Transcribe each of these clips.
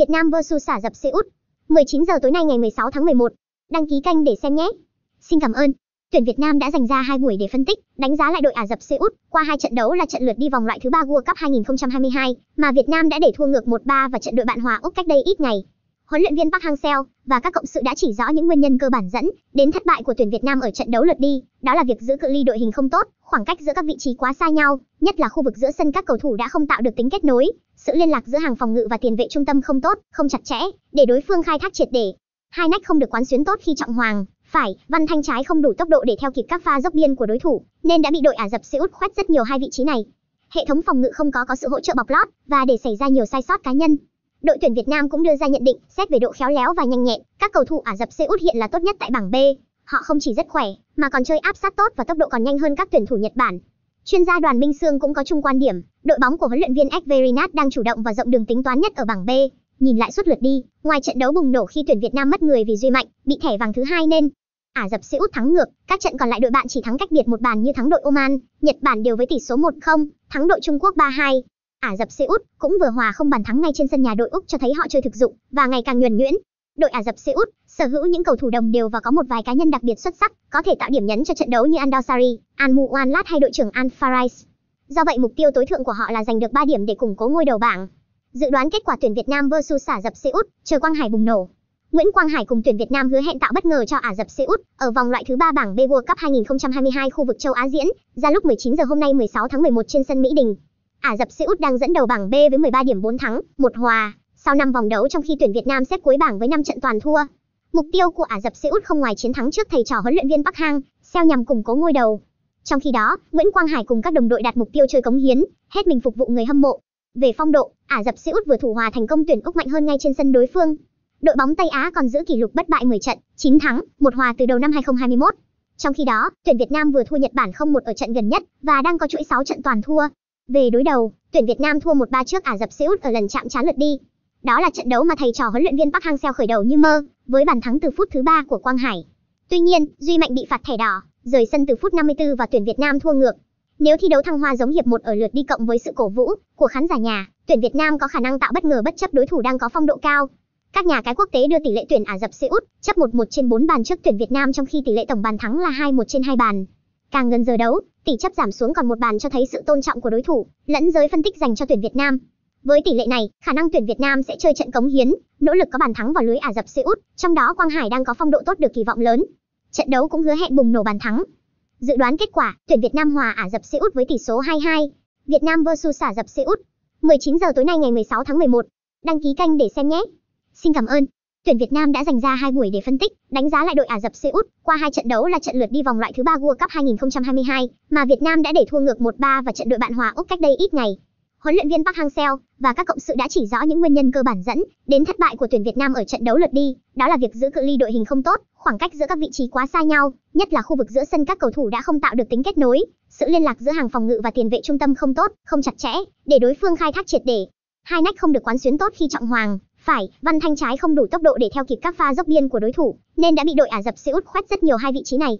Việt Nam vs xả dập Xê Út, 19 giờ tối nay ngày 16 tháng 11. Đăng ký kênh để xem nhé. Xin cảm ơn. Tuyển Việt Nam đã dành ra 2 buổi để phân tích, đánh giá lại đội Ả Rập Xê Út qua 2 trận đấu là trận lượt đi vòng loại thứ 3 World Cup 2022 mà Việt Nam đã để thua ngược 1-3 và trận đội bạn Hòa Úc cách đây ít ngày. Huấn luyện viên Park Hang-seo và các cộng sự đã chỉ rõ những nguyên nhân cơ bản dẫn đến thất bại của tuyển Việt Nam ở trận đấu lượt đi, đó là việc giữ cự ly đội hình không tốt, khoảng cách giữa các vị trí quá xa nhau, nhất là khu vực giữa sân các cầu thủ đã không tạo được tính kết nối, sự liên lạc giữa hàng phòng ngự và tiền vệ trung tâm không tốt, không chặt chẽ, để đối phương khai thác triệt để. Hai nách không được quán xuyến tốt khi Trọng Hoàng phải, Văn Thanh trái không đủ tốc độ để theo kịp các pha dốc biên của đối thủ, nên đã bị đội Ả Rập Xê Út khoét rất nhiều hai vị trí này. Hệ thống phòng ngự không có sự hỗ trợ bọc lót và để xảy ra nhiều sai sót cá nhân. Đội tuyển Việt Nam cũng đưa ra nhận định, xét về độ khéo léo và nhanh nhẹn, các cầu thủ Ả Rập Xê Út hiện là tốt nhất tại bảng B. Họ không chỉ rất khỏe, mà còn chơi áp sát tốt và tốc độ còn nhanh hơn các tuyển thủ Nhật Bản. Chuyên gia Đoàn Minh Sương cũng có chung quan điểm, đội bóng của huấn luyện viên Xaverinat đang chủ động và rộng đường tính toán nhất ở bảng B. Nhìn lại suốt lượt đi, ngoài trận đấu bùng nổ khi tuyển Việt Nam mất người vì Duy Mạnh bị thẻ vàng thứ 2 nên Ả Rập Xê Út thắng ngược, các trận còn lại đội bạn chỉ thắng cách biệt 1 bàn như thắng đội Oman, Nhật Bản đều với tỷ số 1-0, thắng đội Trung Quốc 3-2. Ả Rập Xê Út cũng vừa hòa không bàn thắng ngay trên sân nhà đội Úc cho thấy họ chơi thực dụng và ngày càng nhuần nhuyễn. Đội Ả Rập Xê Út sở hữu những cầu thủ đồng đều và có một vài cá nhân đặc biệt xuất sắc, có thể tạo điểm nhấn cho trận đấu như Al Dosari, Al Muwallad hay đội trưởng Al Farais. Do vậy mục tiêu tối thượng của họ là giành được 3 điểm để củng cố ngôi đầu bảng. Dự đoán kết quả tuyển Việt Nam vs Ả Rập Xê Út, chờ Quang Hải bùng nổ. Nguyễn Quang Hải cùng tuyển Việt Nam hứa hẹn tạo bất ngờ cho Ả Rập Xê Út ở vòng loại thứ 3 bảng B World Cup 2022 khu vực châu Á diễn ra lúc 19 giờ hôm nay 16 tháng 11 trên sân Mỹ Đình. Ả Rập Xê Út đang dẫn đầu bảng B với 13 điểm 4 thắng, 1 hòa, sau 5 vòng đấu trong khi tuyển Việt Nam xếp cuối bảng với 5 trận toàn thua. Mục tiêu của Ả Rập Xê Út không ngoài chiến thắng trước thầy trò huấn luyện viên Park Hang-seo nhằm củng cố ngôi đầu. Trong khi đó, Nguyễn Quang Hải cùng các đồng đội đạt mục tiêu chơi cống hiến, hết mình phục vụ người hâm mộ. Về phong độ, Ả Rập Xê Út vừa thủ hòa thành công tuyển Úc mạnh hơn ngay trên sân đối phương. Đội bóng Tây Á còn giữ kỷ lục bất bại 10 trận, 9 thắng, 1 hòa từ đầu năm 2021. Trong khi đó, tuyển Việt Nam vừa thua Nhật Bản 0-1 ở trận gần nhất và đang có chuỗi 6 trận toàn thua. Về đối đầu, tuyển Việt Nam thua 1-3 trước Ả Rập Xê Út ở lần chạm trán lượt đi. Đó là trận đấu mà thầy trò huấn luyện viên Park Hang-seo khởi đầu như mơ, với bàn thắng từ phút thứ 3 của Quang Hải. Tuy nhiên, Duy Mạnh bị phạt thẻ đỏ, rời sân từ phút 54 và tuyển Việt Nam thua ngược. Nếu thi đấu thăng hoa giống hiệp 1 ở lượt đi cộng với sự cổ vũ của khán giả nhà, tuyển Việt Nam có khả năng tạo bất ngờ bất chấp đối thủ đang có phong độ cao. Các nhà cái quốc tế đưa tỷ lệ tuyển Ả Rập Xê Út chấp 1-1 trên 4 bàn trước tuyển Việt Nam trong khi tỷ lệ tổng bàn thắng là 2-1 trên 2 bàn. Càng gần giờ đấu, tỷ chấp giảm xuống còn 1 bàn cho thấy sự tôn trọng của đối thủ, lẫn giới phân tích dành cho tuyển Việt Nam. Với tỷ lệ này, khả năng tuyển Việt Nam sẽ chơi trận cống hiến, nỗ lực có bàn thắng vào lưới Ả Rập Xê Út, trong đó Quang Hải đang có phong độ tốt được kỳ vọng lớn. Trận đấu cũng hứa hẹn bùng nổ bàn thắng. Dự đoán kết quả, tuyển Việt Nam hòa Ả Rập Xê Út với tỷ số 2-2. Việt Nam vs Ả Rập Xê Út, 19 giờ tối nay ngày 16 tháng 11. Đăng ký kênh để xem nhé. Xin cảm ơn. Tuyển Việt Nam đã dành ra 2 buổi để phân tích, đánh giá lại đội Ả Rập Xê Út qua 2 trận đấu là trận lượt đi vòng loại thứ 3 World Cup 2022 mà Việt Nam đã để thua ngược 1-3 và trận đội bạn Hòa Úc cách đây ít ngày. Huấn luyện viên Park Hang-seo và các cộng sự đã chỉ rõ những nguyên nhân cơ bản dẫn đến thất bại của tuyển Việt Nam ở trận đấu lượt đi, đó là việc giữ cự ly đội hình không tốt, khoảng cách giữa các vị trí quá xa nhau, nhất là khu vực giữa sân các cầu thủ đã không tạo được tính kết nối, sự liên lạc giữa hàng phòng ngự và tiền vệ trung tâm không tốt, không chặt chẽ, để đối phương khai thác triệt để. Hai nách không được quán xuyến tốt khi Trọng Hoàng phải, Văn Thanh trái không đủ tốc độ để theo kịp các pha dốc biên của đối thủ, nên đã bị đội Ả Rập Xê Út khoét rất nhiều hai vị trí này.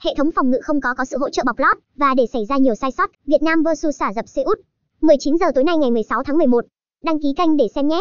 Hệ thống phòng ngự không có sự hỗ trợ bọc lót và để xảy ra nhiều sai sót. Việt Nam vs Ả Rập Xê Út, 19 giờ tối nay ngày 16 tháng 11. Đăng ký kênh để xem nhé.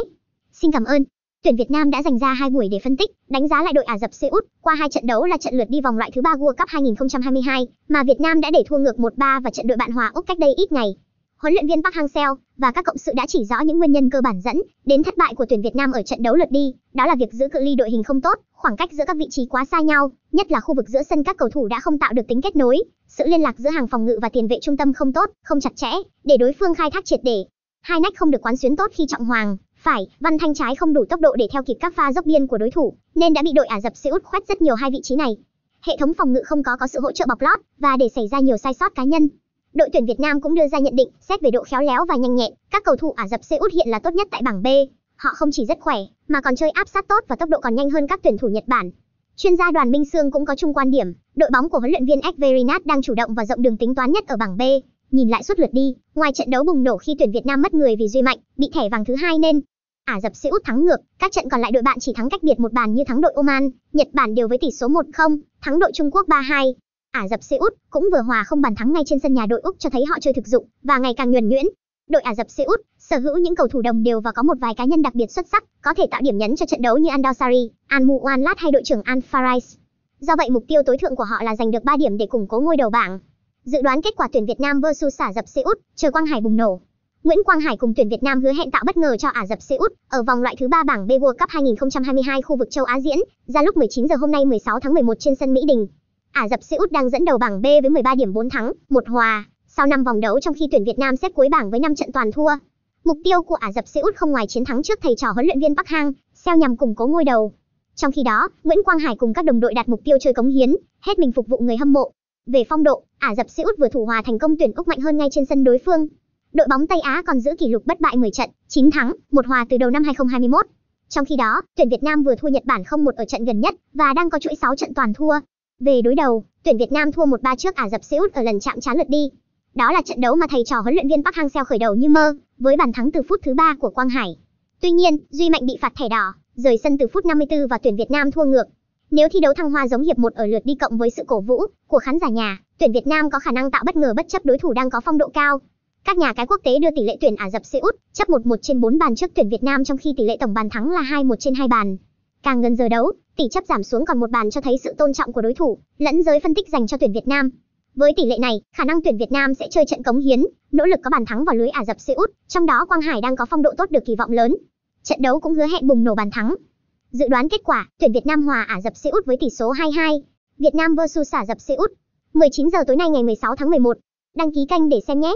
Xin cảm ơn. Tuyển Việt Nam đã dành ra 2 buổi để phân tích, đánh giá lại đội Ả Rập Xê Út qua 2 trận đấu là trận lượt đi vòng loại thứ 3 World Cup 2022 mà Việt Nam đã để thua ngược 1-3 và trận đội bạn Hòa Úc cách đây ít ngày. Huấn luyện viên Park Hang-seo và các cộng sự đã chỉ rõ những nguyên nhân cơ bản dẫn đến thất bại của tuyển Việt Nam ở trận đấu lượt đi, đó là việc giữ cự ly đội hình không tốt, khoảng cách giữa các vị trí quá xa nhau, nhất là khu vực giữa sân các cầu thủ đã không tạo được tính kết nối, sự liên lạc giữa hàng phòng ngự và tiền vệ trung tâm không tốt, không chặt chẽ, để đối phương khai thác triệt để. Hai nách không được quán xuyến tốt khi Trọng Hoàng phải, Văn Thanh trái không đủ tốc độ để theo kịp các pha dốc biên của đối thủ, nên đã bị đội Ả Rập Xê Út khoét rất nhiều hai vị trí này. Hệ thống phòng ngự không có sự hỗ trợ bọc lót và để xảy ra nhiều sai sót cá nhân. Đội tuyển Việt Nam cũng đưa ra nhận định, xét về độ khéo léo và nhanh nhẹn, các cầu thủ Ả Rập Xê Út hiện là tốt nhất tại bảng B. Họ không chỉ rất khỏe, mà còn chơi áp sát tốt và tốc độ còn nhanh hơn các tuyển thủ Nhật Bản. Chuyên gia Đoàn Minh Sương cũng có chung quan điểm, đội bóng của huấn luyện viên Xaverinat đang chủ động và rộng đường tính toán nhất ở bảng B. Nhìn lại suốt lượt đi, ngoài trận đấu bùng nổ khi tuyển Việt Nam mất người vì Duy Mạnh bị thẻ vàng thứ 2 nên Ả Rập Xê Út thắng ngược, các trận còn lại đội bạn chỉ thắng cách biệt 1 bàn như thắng đội Oman, Nhật Bản đều với tỷ số 1-0, thắng đội Trung Quốc 3-2. Ả Rập Xê Út cũng vừa hòa không bàn thắng ngay trên sân nhà đội Úc cho thấy họ chơi thực dụng và ngày càng nhuần nhuyễn. Đội Ả Rập Xê Út sở hữu những cầu thủ đồng đều và có một vài cá nhân đặc biệt xuất sắc, có thể tạo điểm nhấn cho trận đấu như Al Dosari, Al Muwallad hay đội trưởng Al Farais. Do vậy mục tiêu tối thượng của họ là giành được 3 điểm để củng cố ngôi đầu bảng. Dự đoán kết quả tuyển Việt Nam vs Ả Rập Xê Út, trời Quang Hải bùng nổ. Nguyễn Quang Hải cùng tuyển Việt Nam hứa hẹn tạo bất ngờ cho Ả Rập Xê Út ở vòng loại thứ 3 bảng B World Cup 2022 khu vực châu Á diễn ra lúc 19 giờ hôm nay 16 tháng 11 trên sân Mỹ Đình. Ả Rập Xê Út đang dẫn đầu bảng B với 13 điểm 4 thắng, 1 hòa sau 5 vòng đấu, trong khi tuyển Việt Nam xếp cuối bảng với 5 trận toàn thua. Mục tiêu của Ả Rập Xê Út không ngoài chiến thắng trước thầy trò huấn luyện viên Park Hang-seo nhằm củng cố ngôi đầu. Trong khi đó, Nguyễn Quang Hải cùng các đồng đội đặt mục tiêu chơi cống hiến, hết mình phục vụ người hâm mộ. Về phong độ, Ả Rập Xê Út vừa thủ hòa thành công tuyển Úc mạnh hơn ngay trên sân đối phương. Đội bóng Tây Á còn giữ kỷ lục bất bại 10 trận, 9 thắng, 1 hòa từ đầu năm 2021. Trong khi đó, tuyển Việt Nam vừa thua Nhật Bản 0-1 ở trận gần nhất và đang có chuỗi 6 trận toàn thua. Về đối đầu, tuyển Việt Nam thua 1-3 trước Ả Rập Xê Út ở lần chạm trán lượt đi. Đó là trận đấu mà thầy trò huấn luyện viên Park Hang-seo khởi đầu như mơ, với bàn thắng từ phút thứ 3 của Quang Hải. Tuy nhiên, Duy Mạnh bị phạt thẻ đỏ, rời sân từ phút 54 và tuyển Việt Nam thua ngược. Nếu thi đấu thăng hoa giống hiệp 1 ở lượt đi cộng với sự cổ vũ của khán giả nhà, tuyển Việt Nam có khả năng tạo bất ngờ bất chấp đối thủ đang có phong độ cao. Các nhà cái quốc tế đưa tỷ lệ tuyển Ả Rập Xê Út chấp 1-1 trên 4 bàn trước tuyển Việt Nam, trong khi tỷ lệ tổng bàn thắng là 2-1 trên 2 bàn. Càng gần giờ đấu, tỷ chấp giảm xuống còn 1 bàn, cho thấy sự tôn trọng của đối thủ lẫn giới phân tích dành cho tuyển Việt Nam. Với tỷ lệ này, khả năng tuyển Việt Nam sẽ chơi trận cống hiến, nỗ lực có bàn thắng vào lưới Ả Rập Xê Út, trong đó Quang Hải đang có phong độ tốt được kỳ vọng lớn. Trận đấu cũng hứa hẹn bùng nổ bàn thắng. Dự đoán kết quả, tuyển Việt Nam hòa Ả Rập Xê Út với tỷ số 2-2. Việt Nam vs Ả Rập Xê Út, 19 giờ tối nay ngày 16 tháng 11. Đăng ký kênh để xem nhé.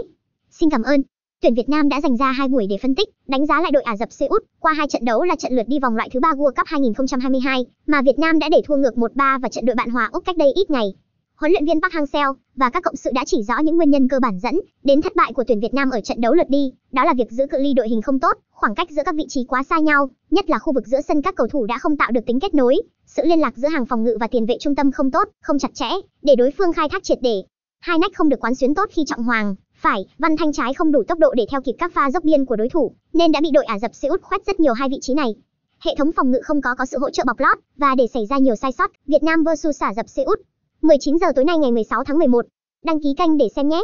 Xin cảm ơn. Tuyển Việt Nam đã dành ra 2 buổi để phân tích, đánh giá lại đội Ả Rập Xê Út qua 2 trận đấu là trận lượt đi vòng loại thứ 3 World Cup 2022 mà Việt Nam đã để thua ngược 1-3 và trận đội bạn hòa Úc cách đây ít ngày. Huấn luyện viên Park Hang-seo và các cộng sự đã chỉ rõ những nguyên nhân cơ bản dẫn đến thất bại của tuyển Việt Nam ở trận đấu lượt đi, đó là việc giữ cự ly đội hình không tốt, khoảng cách giữa các vị trí quá xa nhau, nhất là khu vực giữa sân các cầu thủ đã không tạo được tính kết nối, sự liên lạc giữa hàng phòng ngự và tiền vệ trung tâm không tốt, không chặt chẽ, để đối phương khai thác triệt để. Hai nách không được quán xuyến tốt khi Trọng Hoàng, phải, Văn Thanh trái không đủ tốc độ để theo kịp các pha dốc biên của đối thủ, nên đã bị đội Ả Rập Xê Út khoét rất nhiều hai vị trí này. Hệ thống phòng ngự không có sự hỗ trợ bọc lót và để xảy ra nhiều sai sót. Việt Nam vs Ả Rập Xê Út, 19 giờ tối nay ngày 16 tháng 11. Đăng ký kênh để xem nhé.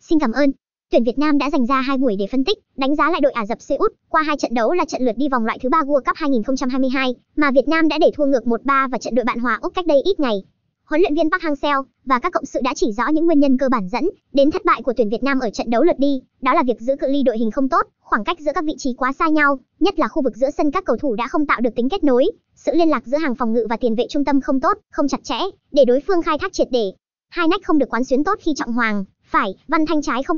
Xin cảm ơn. Tuyển Việt Nam đã dành ra 2 buổi để phân tích, đánh giá lại đội Ả Rập Xê Út qua 2 trận đấu là trận lượt đi vòng loại thứ 3 World Cup 2022 mà Việt Nam đã để thua ngược 1-3 và trận đội bạn hòa Úc cách đây ít ngày. Huấn luyện viên Park Hang-seo và các cộng sự đã chỉ rõ những nguyên nhân cơ bản dẫn đến thất bại của tuyển Việt Nam ở trận đấu lượt đi, đó là việc giữ cự ly đội hình không tốt, khoảng cách giữa các vị trí quá xa nhau, nhất là khu vực giữa sân các cầu thủ đã không tạo được tính kết nối, sự liên lạc giữa hàng phòng ngự và tiền vệ trung tâm không tốt, không chặt chẽ, để đối phương khai thác triệt để. Hai nách không được quán xuyến tốt khi Trọng Hoàng, phải, Văn Thanh trái không